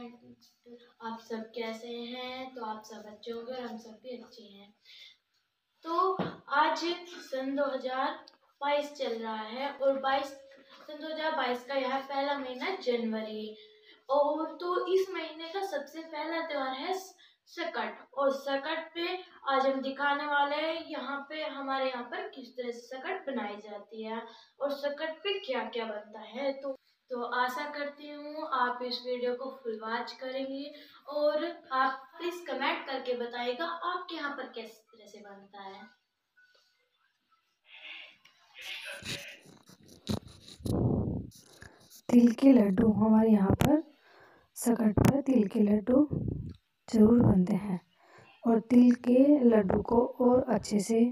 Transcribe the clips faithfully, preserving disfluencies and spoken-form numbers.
आप सब कैसे हैं? तो आप सब अच्छे होंगे और हम सब भी अच्छे हैं। तो आज सन दो हज़ार बाईस चल रहा है और बाईस सन दो हज़ार बाईस का यह पहला महीना जनवरी, और तो इस महीने का सबसे पहला त्योहार है सकट। और सकट पे आज हम दिखाने वाले हैं यहाँ पे हमारे यहाँ पर किस तरह से सकट बनाई जाती है और सकट पे क्या क्या बनता है। तो तो आशा करती हूँ आप इस वीडियो को फुल वॉच करेंगे और आप प्लीज़ कमेंट करके बताइएगा आपके यहाँ पर किस तरह से बनता है। तिल के लड्डू हमारे यहाँ पर सकट पर तिल के लड्डू ज़रूर बनते हैं, और तिल के लड्डू को और अच्छे से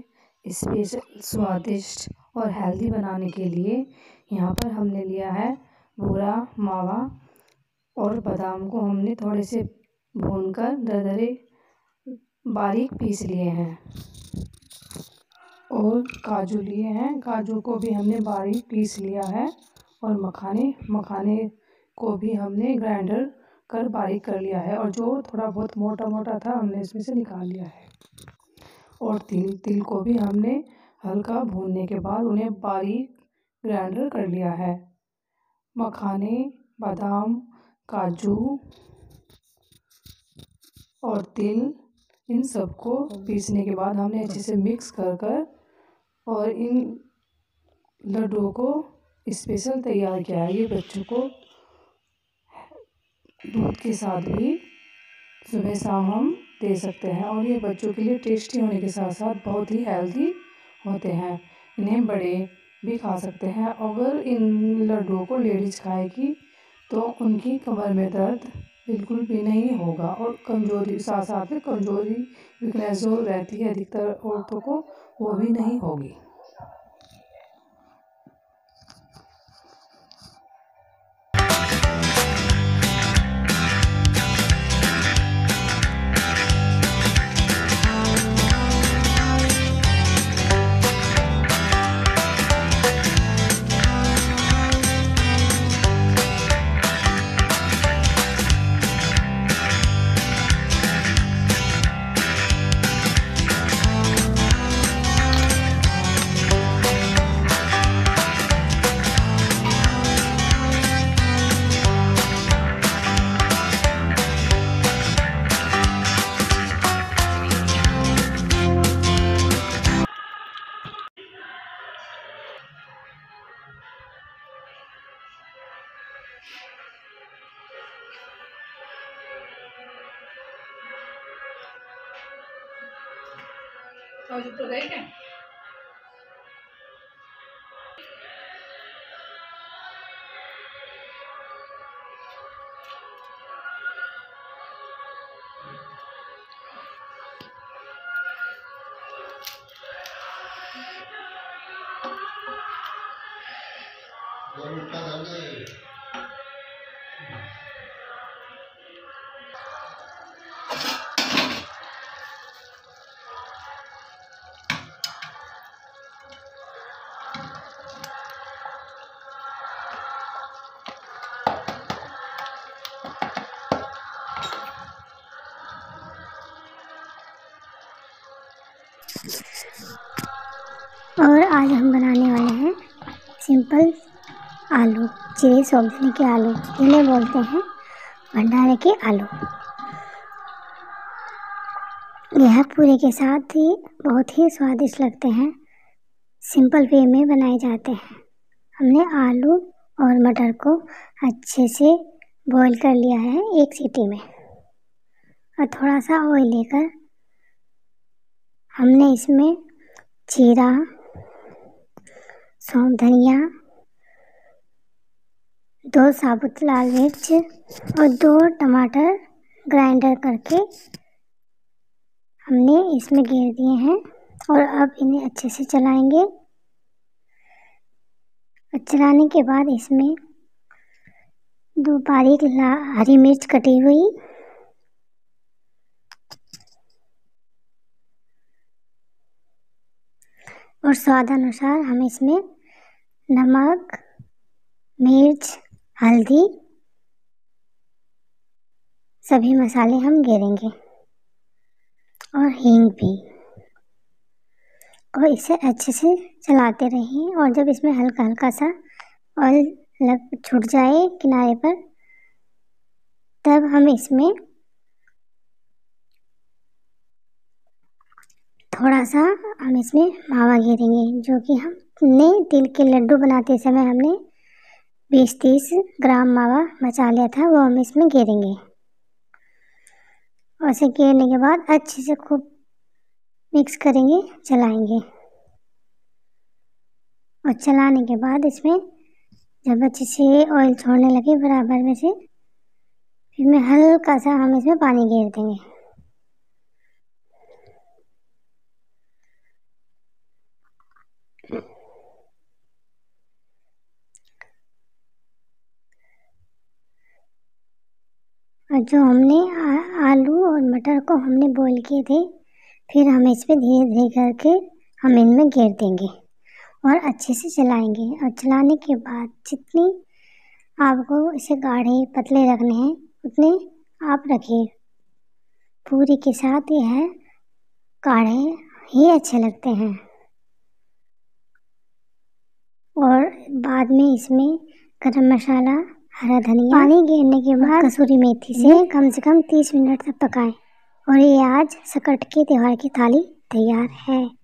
स्पेशल स्वादिष्ट और हेल्दी बनाने के लिए यहाँ पर हमने लिया है भूरा मावा, और बादाम को हमने थोड़े से भूनकर दरदरे बारीक पीस लिए हैं, और काजू लिए हैं, काजू को भी हमने बारीक पीस लिया है, और मखाने मखाने को भी हमने ग्राइंडर कर बारीक कर लिया है, और जो थोड़ा बहुत मोटा मोटा था हमने इसमें से निकाल लिया है। और तिल तिल को भी हमने हल्का भूनने के बाद उन्हें बारीक ग्राइंडर कर लिया है। मखाने, बादाम, काजू और तिल इन सबको पीसने के बाद हमने अच्छे से मिक्स कर कर और इन लड्डुओं को स्पेशल तैयार किया है। ये बच्चों को दूध के साथ भी सुबह शाम हम दे सकते हैं, और ये बच्चों के लिए टेस्टी होने के साथ साथ बहुत ही हेल्दी होते हैं। इन्हें बड़े भी खा सकते हैं। अगर इन लड्डुओं को लेडीज खाएगी तो उनकी कमर में दर्द बिल्कुल भी नहीं होगा, और कमज़ोरी साथ साथ में कमज़ोरी वीकनेस जो रहती है अधिकतर औरतों को वो भी नहीं होगी। तो गए क्या? और आज हम बनाने वाले हैं सिंपल आलू चिरे सब्जी के आलू, इन्हें बोलते हैं भंडारे के आलू। यह पूरे के साथ ही बहुत ही स्वादिष्ट लगते हैं, सिंपल वे में बनाए जाते हैं। हमने आलू और मटर को अच्छे से बॉईल कर लिया है एक सीटी में, और थोड़ा सा ऑयल लेकर हमने इसमें जीरा, सौंफ, धनिया, दो साबुत लाल मिर्च और दो टमाटर ग्राइंडर करके हमने इसमें घेर दिए हैं, और अब इन्हें अच्छे से चलाएंगे। और चलाने के बाद इसमें दो बारीक हरी मिर्च कटी हुई, और स्वाद अनुसार हम इसमें नमक, मिर्च, हल्दी सभी मसाले हम घेरेंगे और हींग भी, और इसे अच्छे से चलाते रहें। और जब इसमें हल्का हल्का सा ऑयल लग छूट जाए किनारे पर, तब हम इसमें थोड़ा सा हम इसमें मावा घेरेंगे, जो कि हमने तिल के लड्डू बनाते समय हमने बीस तीस ग्राम मावा मचा लिया था, वो हम इसमें घेरेंगे। और उसे घेरने के बाद अच्छे से खूब मिक्स करेंगे, चलाएंगे। और चलाने के बाद इसमें जब अच्छे से ऑयल छोड़ने लगे बराबर में से, फिर में हल्का सा हम इसमें पानी घेर देंगे। और जो हमने आ, आलू और मटर को हमने बॉईल किए थे, फिर हम इस पर धीरे धीरे करके हम इनमें घेर देंगे और अच्छे से चलाएंगे। और चलाने के बाद जितनी आपको इसे गाढ़े पतले रखने हैं उतने आप रखिए, पूरी के साथ यह है गाढ़े ही अच्छे लगते हैं। और बाद में इसमें गरम मसाला, हरा धनिया, पानी घेरने के बाद कसूरी मेथी से कम से कम तीस मिनट तक पकाएं। और ये आज शकट के त्योहार की थाली तैयार है।